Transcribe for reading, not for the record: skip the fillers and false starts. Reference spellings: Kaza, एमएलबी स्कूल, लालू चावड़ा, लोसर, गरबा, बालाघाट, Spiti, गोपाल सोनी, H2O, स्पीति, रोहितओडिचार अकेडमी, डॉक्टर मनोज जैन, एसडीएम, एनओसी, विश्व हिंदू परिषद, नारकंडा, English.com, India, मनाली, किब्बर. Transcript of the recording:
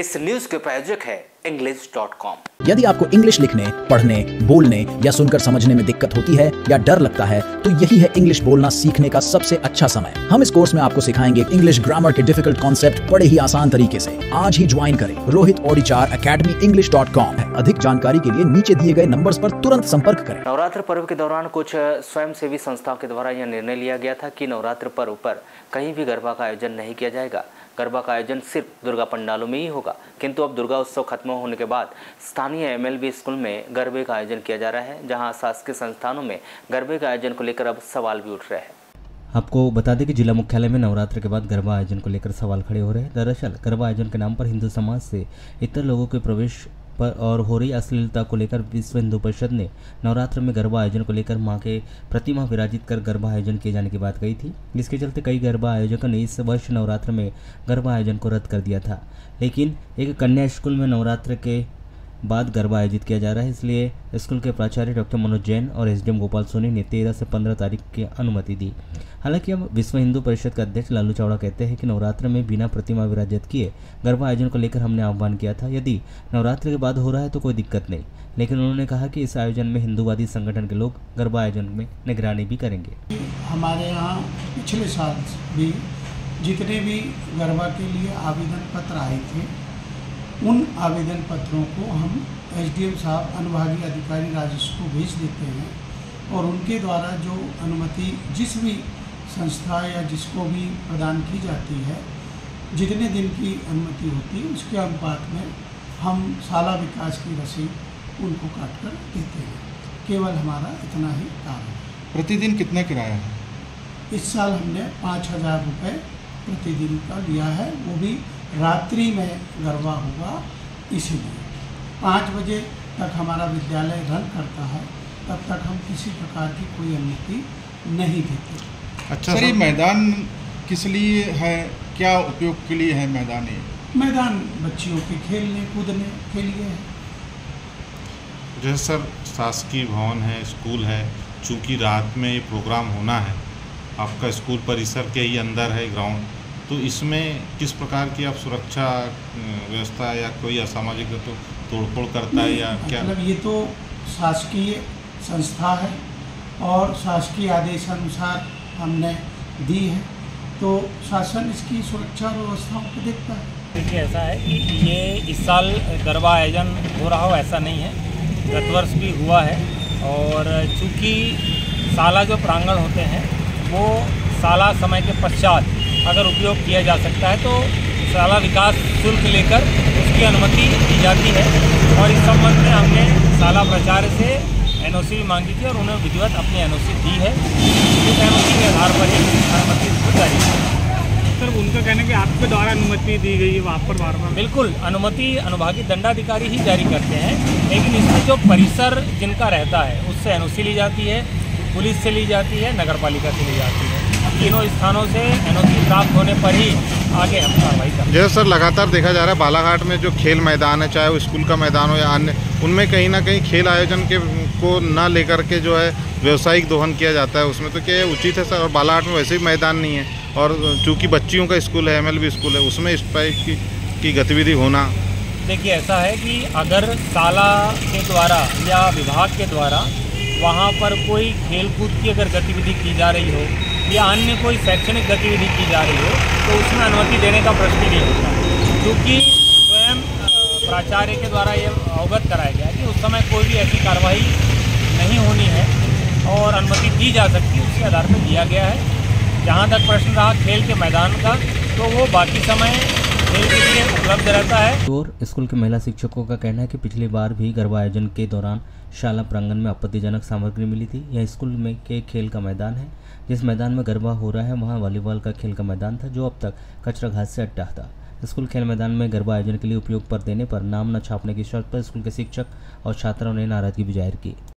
इस न्यूज के प्रायोजक है English.com। यदि आपको इंग्लिश लिखने, पढ़ने, बोलने या सुनकर समझने में दिक्कत होती है या डर लगता है तो यही है इंग्लिश बोलना सीखने का सबसे अच्छा समय। हम इस कोर्स में आपको सिखाएंगे इंग्लिश ग्रामर के डिफिकल्ट कॉन्सेप्ट बड़े ही आसान तरीके से। आज ही ज्वाइन करें। रोहितओडिचार अकेडमी English.com। अधिक जानकारी के लिए नीचे दिए गए नंबर्स पर तुरंत संपर्क करें। नवरात्र पर्व के दौरान कुछ स्वयंसेवी संस्थाओं के द्वारा यह निर्णय लिया गया था कि नवरात्र पर्व पर कहीं भी गरबा का आयोजन नहीं किया जाएगा। गरबा का आयोजन सिर्फ दुर्गा पंडालों में ही होगा, किंतु अब दुर्गा उत्सव खत्म होने के बाद स्थानीय एमएलबी स्कूल में गरबे का आयोजन किया जा रहा है, जहां शासकीय संस्थानों में गरबे का आयोजन को लेकर अब सवाल भी उठ रहे हैं। आपको बता दें कि जिला मुख्यालय में नवरात्र के बाद गरबा आयोजन को लेकर सवाल खड़े हो रहे हैं। दरअसल गरबा आयोजन के नाम पर हिंदू समाज से इतर लोगों के प्रवेश पर और हो रही अश्लीलता को लेकर विश्व हिंदू परिषद ने नवरात्र में गरबा आयोजन को लेकर मां के प्रतिमा विराजित कर गरबा आयोजन किए जाने की बात कही थी, जिसके चलते कई गरबा आयोजकों ने इस वर्ष नवरात्र में गरबा आयोजन को रद्द कर दिया था। लेकिन एक कन्या स्कूल में नवरात्र के बाद गरबा आयोजित किया जा रहा है, इसलिए स्कूल के प्राचार्य डॉक्टर मनोज जैन और एसडीएम गोपाल सोनी ने 13 से 15 तारीख की अनुमति दी। हालांकि अब विश्व हिंदू परिषद के अध्यक्ष लालू चावड़ा कहते हैं कि नवरात्र में बिना प्रतिमा विराजित किए गरबा आयोजन को लेकर हमने आह्वान किया था। यदि नवरात्र के बाद हो रहा है तो कोई दिक्कत नहीं, लेकिन उन्होंने कहा कि इस आयोजन में हिंदूवादी संगठन के लोग गरबा आयोजन में निगरानी भी करेंगे। हमारे यहाँ पिछले साल भी जितने भी गरबा के लिए आवेदन पत्र आए थे, उन आवेदन पत्रों को हम एसडीएम साहब अनुभागीय अधिकारी राजस्व को भेज देते हैं और उनके द्वारा जो अनुमति जिस भी संस्था या जिसको भी प्रदान की जाती है, जितने दिन की अनुमति होती है उसके अनुपात में हम साला विकास की रसीद उनको काट कर देते हैं। केवल हमारा इतना ही काम है। प्रतिदिन कितना किराया है? इस साल हमने 5,000 रुपये प्रतिदिन का लिया है, वो भी रात्रि में गरबा होगा, इसीलिए 5 बजे तक हमारा विद्यालय रन करता है, तब तक हम किसी प्रकार की कोई अनुमति नहीं देते। अच्छा सर, ये मैदान किस लिए है, क्या उपयोग के लिए है मैदान? ये मैदान बच्चियों के खेलने कूदने के लिए है। जैसे सर शासकीय भवन है, स्कूल है, चूँकि रात में ये प्रोग्राम होना है, आपका स्कूल परिसर के ही अंदर है ग्राउंड, तो इसमें किस प्रकार की आप सुरक्षा व्यवस्था या कोई असामाजिक तो तोड़फोड़ करता है या क्या? मतलब ये तो शासकीय संस्था है और शासकीय आदेशानुसार हमने दी है, तो शासन इसकी सुरक्षा व्यवस्थाओं को देखता है। देखिए ऐसा है कि ये इस साल गरबा आयोजन हो रहा हो ऐसा नहीं है, गत वर्ष भी हुआ है और चूँकि साला जो प्रांगण होते हैं वो साला समय के पश्चात अगर उपयोग किया जा सकता है तो शाला विकास शुल्क लेकर उसकी अनुमति दी जाती है और इस संबंध में हमने शाला प्राचार्य से एनओसी भी मांगी थी और उन्हें विधिवत अपनी एनओसी दी है। इस एनओसी के आधार पर ही अनुमति जारी है। सर उनका कहना है कि आपके द्वारा अनुमति दी गई है वहाँ पर बार बार? बिल्कुल, अनुमति अनुभागीय दंडाधिकारी ही जारी करते हैं, लेकिन इसमें जो परिसर जिनका रहता है उससे एनओसी ली जाती है, पुलिस से ली जाती है, नगर पालिका से ली जाती है। तीनों स्थानों से एनओसी प्राप्त होने पर ही आगे हम कार्रवाई करेंगे। जैसे सर लगातार देखा जा रहा है बालाघाट में जो खेल मैदान है, चाहे वो स्कूल का मैदान हो या अन्य, उनमें कहीं ना कहीं खेल आयोजन के को ना लेकर के जो है व्यावसायिक दोहन किया जाता है उसमें, तो क्या उचित है सर? और बालाघाट में वैसे भी मैदान नहीं है और चूँकि बच्चियों का स्कूल है, एमएलबी स्कूल है, उसमें इस टाइप की गतिविधि होना? देखिए ऐसा है कि अगर शाला के द्वारा या विभाग के द्वारा वहाँ पर कोई खेलकूद की अगर गतिविधि की जा रही हो या अन्य कोई शैक्षणिक गतिविधि की जा रही हो तो उसमें अनुमति देने का प्रश्न नहीं होता, क्योंकि स्वयं प्राचार्य के द्वारा ये अवगत कराया गया कि उस समय कोई भी ऐसी कार्रवाई नहीं होनी है और अनुमति दी जा सकती है, उसके आधार पर दिया गया है। जहाँ तक प्रश्न रहा खेल के मैदान का, तो वो बाकी समय उपलब्ध रहता है। और स्कूल के महिला शिक्षकों का कहना है कि पिछली बार भी गरबा आयोजन के दौरान शाला प्रांगण में आपत्तिजनक सामग्री मिली थी। यह स्कूल में के खेल का मैदान है, जिस मैदान में गरबा हो रहा है वहां वॉलीबॉल का खेल का मैदान था जो अब तक कचरा घास से अट्टा था। स्कूल खेल मैदान में गरबा आयोजन के लिए उपयोग पर देने पर नाम न छापने की शर्त पर स्कूल के शिक्षक और छात्रों ने नाराजगी भी जाहिर की।